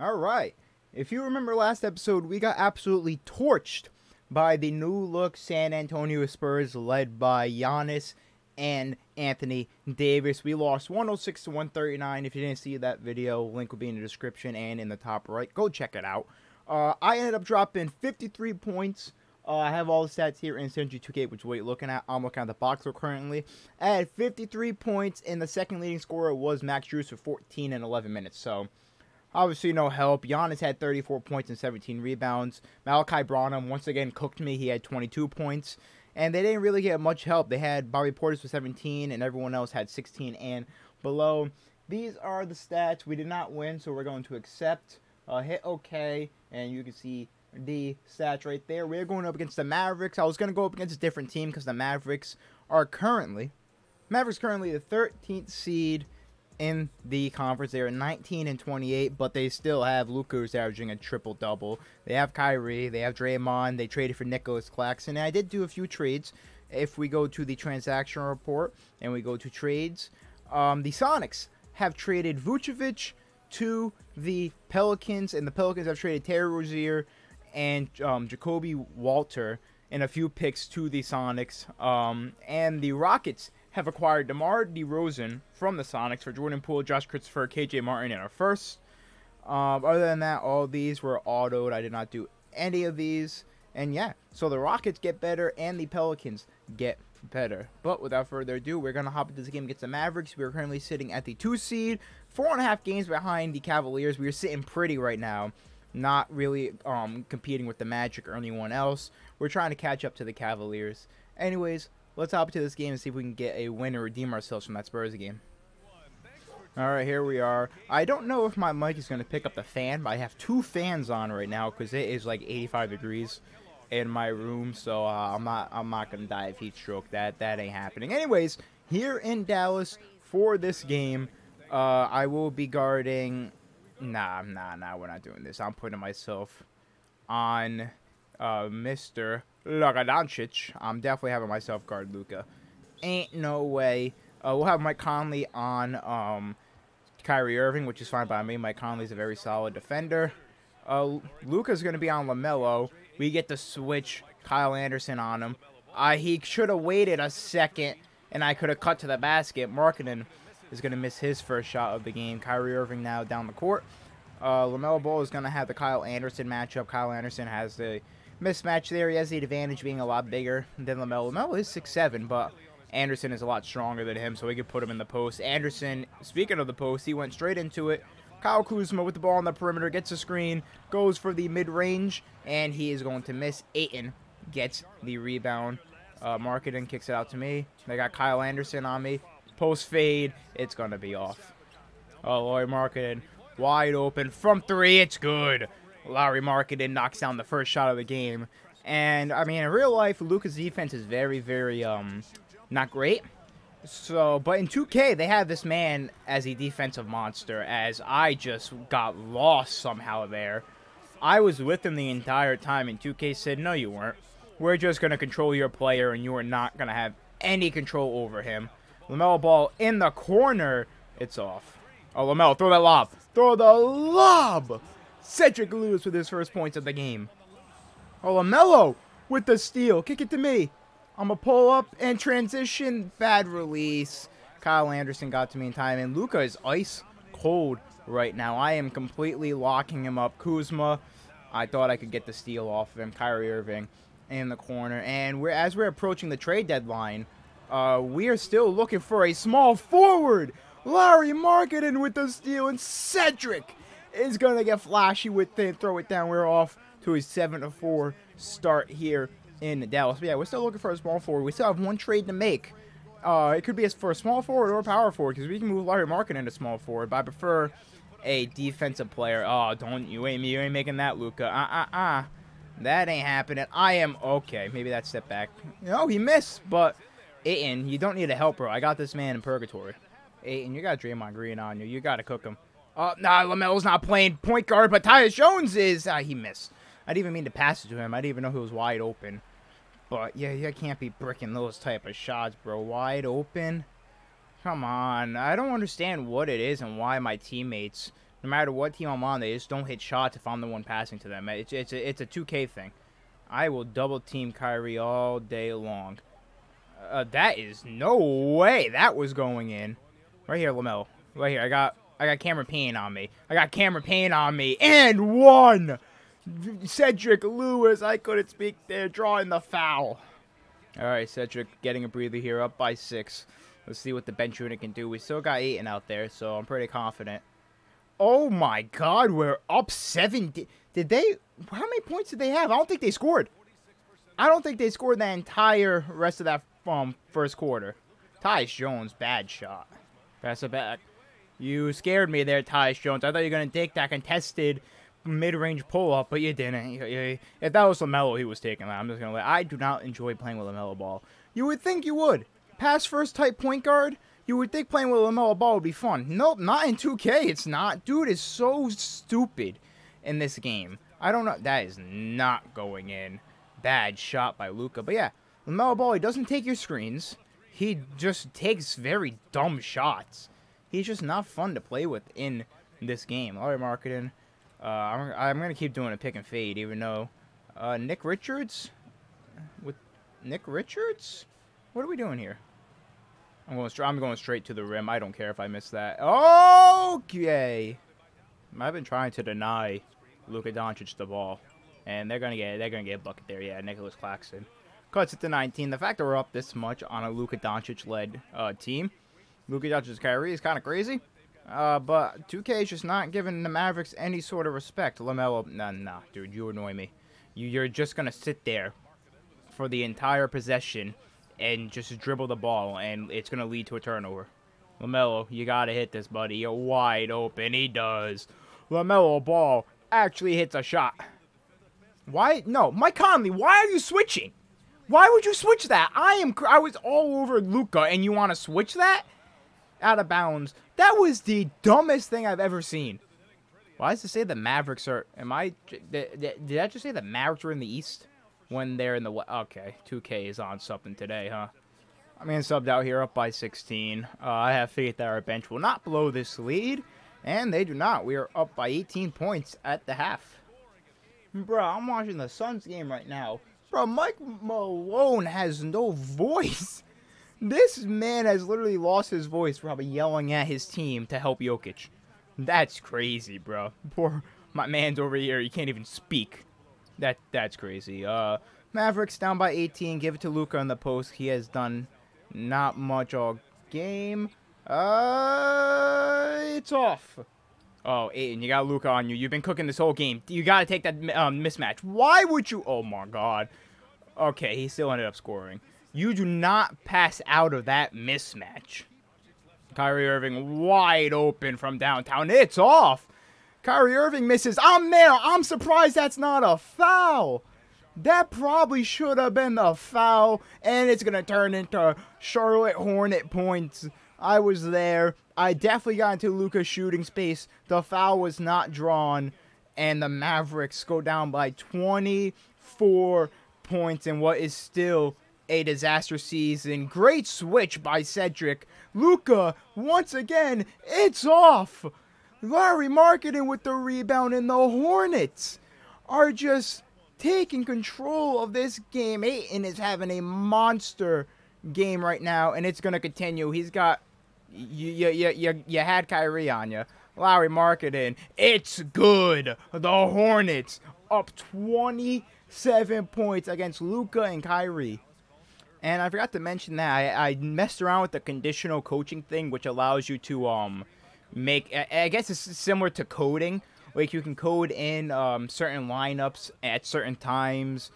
All right. If you remember last episode, we got absolutely torched by the new look San Antonio Spurs led by Giannis and Anthony Davis. We lost 106 to 139. If you didn't see that video, link will be in the description and in the top right. Go check it out. I ended up dropping 53 points. I have all the stats here in Synergy 2K, which is what you're looking at. I'm looking at the box score currently. I had 53 points, and the second leading scorer was Max Drews for 14 and 11 minutes. So, obviously no help. Giannis had 34 points and 17 rebounds. Malachi Branham, once again, cooked me. He had 22 points. And they didn't really get much help. They had Bobby Portis with 17, and everyone else had 16 and below. These are the stats. We did not win, so we're going to accept. Hit OK, and you can see the stats right there. We're going up against the Mavericks. I was going to go up against a different team because the Mavericks are currently the 13th seed in the conference. They are 19 and 28, but they still have Luka, who's averaging a triple-double. They have Kyrie. They have Draymond. They traded for Nicholas Claxton. And I did do a few trades. If we go to the transaction report and we go to trades, the Sonics have traded Vucevic to the Pelicans, and the Pelicans have traded Terry Rozier and Jacoby Walter and a few picks to the Sonics, and the Rockets have acquired DeMar DeRozan from the Sonics for Jordan Poole, Josh Christopher, KJ Martin, and a first. Other than that, all these were autoed. I did not do any of these, and yeah, so the Rockets get better and the Pelicans get better. But without further ado, we're going to hop into this game against the Mavericks. We're currently sitting at the 2 seed, 4.5 games behind the Cavaliers. We're sitting pretty right now, not really competing with the Magic or anyone else. We're trying to catch up to the Cavaliers. Anyways, let's hop into this game and see if we can get a win or redeem ourselves from that Spurs game. All right, here we are. I don't know if my mic is going to pick up the fan, but I have 2 fans on right now because it is like 85 degrees in my room, so I'm not gonna die of heat stroke. That ain't happening. Anyways, here in Dallas for this game, I will be guarding. Nah, we're not doing this. I'm putting myself on Mr. Luka Doncic. I'm definitely having myself guard Luka. Ain't no way. We'll have Mike Conley on Kyrie Irving, which is fine by me. Mike Conley's a very solid defender. Luka's gonna be on LaMelo. We get to switch Kyle Anderson on him. He should have waited a second, and I could have cut to the basket. Markkanen is going to miss his first shot of the game. Kyrie Irving now down the court. LaMelo Ball is going to have the Kyle Anderson matchup. Kyle Anderson has the mismatch there. He has the advantage being a lot bigger than LaMelo. LaMelo is 6'7", but Anderson is a lot stronger than him, so we could put him in the post. Anderson, speaking of the post, he went straight into it. Kyle Kuzma with the ball on the perimeter, gets a screen, goes for the mid-range, and he is going to miss. Ayton gets the rebound. Markkanen kicks it out to me. They got Kyle Anderson on me. Post fade. It's going to be off. Oh, Lauri Markkanen wide open from 3. It's good. Lauri Markkanen knocks down the first shot of the game. And, I mean, in real life, Luka's defense is very, very not great. So, but in 2K, they have this man as a defensive monster, as I just got lost somehow there. I was with him the entire time, and 2K said, no, you weren't. We're just going to control your player, and you are not going to have any control over him. LaMelo Ball in the corner. It's off. Oh, LaMelo, throw that lob. Throw the lob. Cedric Lewis with his first points of the game. Oh, LaMelo with the steal. Kick it to me. I'm going to pull up and transition. Bad release. Kyle Anderson got to me in time. And Luka is ice cold right now. I am completely locking him up. Kuzma, I thought I could get the steal off of him. Kyrie Irving in the corner. And as we're approaching the trade deadline, we are still looking for a small forward. Lauri Markkanen with the steal. And Cedric is going to get flashy with it. Throw it down. We're off to a 7-4 start here in Dallas. But yeah, we're still looking for a small forward. We still have 1 trade to make. It could be for a small forward or a power forward, because we can move Lauri Markkanen into small forward, but I prefer a defensive player. Oh, don't you ain't making that, Luka. That ain't happening. I am okay. Maybe that step back. No, he missed, but Ayton, you don't need a helper. I got this man in purgatory. Ayton, you got Draymond Green on you. You gotta cook him. Nah, LaMelo's not playing point guard, but Tyus Jones is. He missed. I didn't even mean to pass it to him. I didn't even know he was wide open. But, yeah, you can't be bricking those type of shots, bro. Wide open? Come on. I don't understand what it is and why my teammates no matter what team I'm on, they just don't hit shots if I'm the one passing to them. It's a 2K thing. I will double team Kyrie all day long. That is no way that was going in. Right here, LaMelo. Right here. I got Camera Payne on me. I got Camera Payne on me. And one! Cedric Lewis, I couldn't speak there, drawing the foul. All right, Cedric getting a breather here, up by 6. Let's see what the bench unit can do. We still got Ayton out there, so I'm pretty confident. Oh, my God, we're up 7. Did they... How many points did they have? I don't think they scored. I don't think they scored the entire rest of that first quarter. Tyus Jones, bad shot. Pass it back. You scared me there, Tyus Jones. I thought you were going to take that contested mid-range pull-up, but you didn't. If that was LaMelo, he was taking that. I'm just going to let... I do not enjoy playing with LaMelo Ball. You would think you would. Pass first type point guard, you would think playing with LaMelo Ball would be fun. Nope, not in 2K. It's not. Dude is so stupid in this game. I don't know. That is not going in. Bad shot by Luka. But yeah, LaMelo Ball, he doesn't take your screens. He just takes very dumb shots. He's just not fun to play with in this game. Lauri Markkanen. I'm going to keep doing a pick and fade, even though Nick Richards? With Nick Richards? What are we doing here? I'm going straight to the rim. I don't care if I miss that. Okay. I've been trying to deny Luka Doncic the ball. And they're gonna get a bucket there. Yeah, Nicholas Claxton cuts it to 19. The fact that we're up this much on a Luka Doncic-led team, Luka Doncic's Kyrie, is kind of crazy. But 2K is just not giving the Mavericks any sort of respect. LaMelo, nah, dude, you annoy me. You're just gonna sit there for the entire possession and just dribble the ball, and it's gonna lead to a turnover. LaMelo, you gotta hit this, buddy. You're wide open. He does. LaMelo Ball actually hits a shot. Why? No, Mike Conley, why are you switching? Why would you switch that? I was all over Luka, and you want to switch that? Out of bounds. That was the dumbest thing I've ever seen. Why does it say the Mavericks are... Did I just say the Mavericks are in the East? When they're in the... Okay, 2K is on something today, huh? I'm getting subbed out here, up by 16. I have faith that our bench will not blow this lead. And they do not. We are up by 18 points at the half. Bro, I'm watching the Suns game right now. Bro, Mike Malone has no voice. This man has literally lost his voice, probably yelling at his team to help Jokic. That's crazy, bro. Poor my man's over here. He can't even speak. That's crazy. Mavericks down by 18. Give it to Luka on the post. He has done not much all game. It's off. Oh, Ayton, you got Luka on you. You've been cooking this whole game. You got to take that mismatch. Why would you? Oh, my God. Okay, he still ended up scoring. You do not pass out of that mismatch. Kyrie Irving wide open from downtown. It's off. Kyrie Irving misses. I'm there. I'm surprised that's not a foul. That probably should have been a foul, and it's going to turn into Charlotte Hornet points. I was there. I definitely got into Luka's shooting space. The foul was not drawn, and the Mavericks go down by 24 points in what is still a disaster season. Great switch by Cedric. Luka, once again, it's off. Lauri Markkanen with the rebound, and the Hornets are just taking control of this game. Ayton is having a monster game right now, and it's going to continue. He's got... You had Kyrie on you. Lauri Markkanen. It's good. The Hornets up 27 points against Luka and Kyrie. And I forgot to mention that I messed around with the conditional coaching thing, which allows you to make... I guess it's similar to coding. Like, you can code in certain lineups at certain times,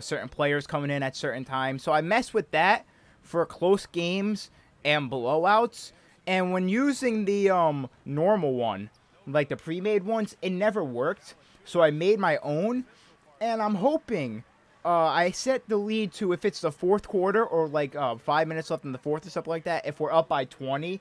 certain players coming in at certain times. So I messed with that for close games and blowouts, and when using the normal one, like the pre-made ones, it never worked, so I made my own, and I'm hoping I set the lead to, if it's the fourth quarter or like 5 minutes left in the fourth or something like that, if we're up by 20,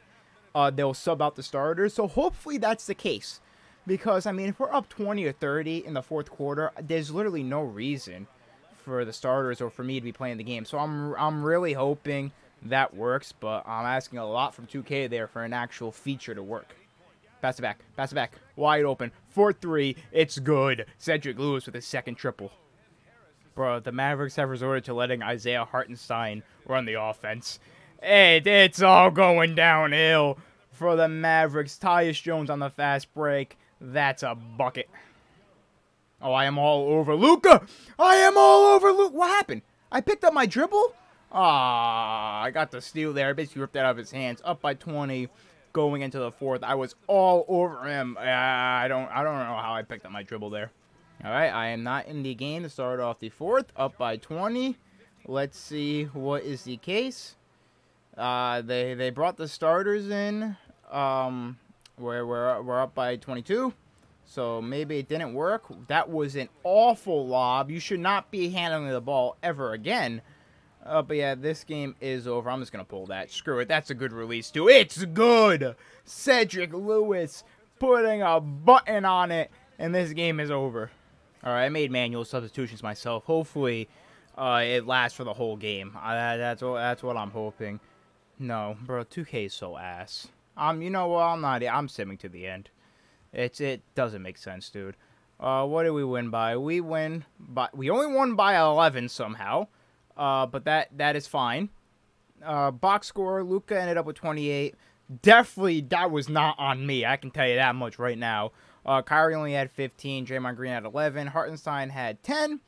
they'll sub out the starters. So hopefully that's the case, because I mean, if we're up 20 or 30 in the fourth quarter, there's literally no reason for the starters or for me to be playing the game. So I'm really hoping that works, but I'm asking a lot from 2K there for an actual feature to work. Pass it back, wide open, 4-3, it's good. Cedric Lewis with his second triple. Bro, the Mavericks have resorted to letting Isaiah Hartenstein run the offense. It's all going downhill for the Mavericks. Tyus Jones on the fast break. That's a bucket. Oh, I am all over Luka. I am all over Luka. What happened? I picked up my dribble? Ah, I got the steal there. I basically ripped that out of his hands. Up by 20, going into the fourth. I was all over him. I don't know how I picked up my dribble there. All right, I am not in the game to start off the fourth. Up by 20. Let's see what is the case. They brought the starters in. We're up by 22, so maybe it didn't work. That was an awful lob. You should not be handling the ball ever again. But yeah, this game is over. I'm just gonna pull that. Screw it. That's a good release too. It's good. Cedric Lewis putting a button on it, and this game is over. All right, I made manual substitutions myself. Hopefully, it lasts for the whole game. That's what I'm hoping. No, bro, 2K is so ass. You know what? I'm simming to the end. It doesn't make sense, dude. What did we win by? We only won by 11 somehow. But that is fine. Box score, Luka ended up with 28. Definitely, that was not on me. I can tell you that much right now. Kyrie only had 15. Draymond Green had 11. Hartenstein had 10.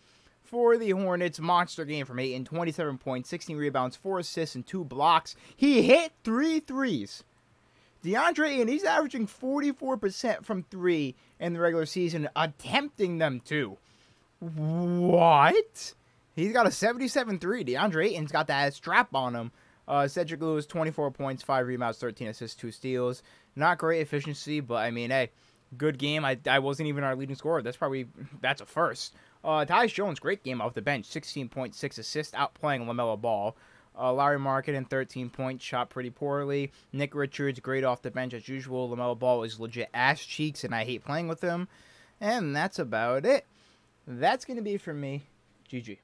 For the Hornets, monster game from Ayton, 27 points, 16 rebounds, 4 assists, and 2 blocks. He hit 3 threes. DeAndre Ayton, he's averaging 44% from 3 in the regular season, attempting them too. What? He's got a 77-3. DeAndre Ayton's got that strap on him. Cedric Lewis, 24 points, 5 rebounds, 13 assists, 2 steals. Not great efficiency, but I mean, hey, good game. I wasn't even our leading scorer. That's a first. Tyus Jones, great game off the bench. 16.6 assists, outplaying LaMelo Ball. Lauri Markkanen, 13 points, shot pretty poorly. Nick Richards, great off the bench as usual. LaMelo Ball is legit ass cheeks, and I hate playing with him. And that's about it. That's going to be it for me. GG.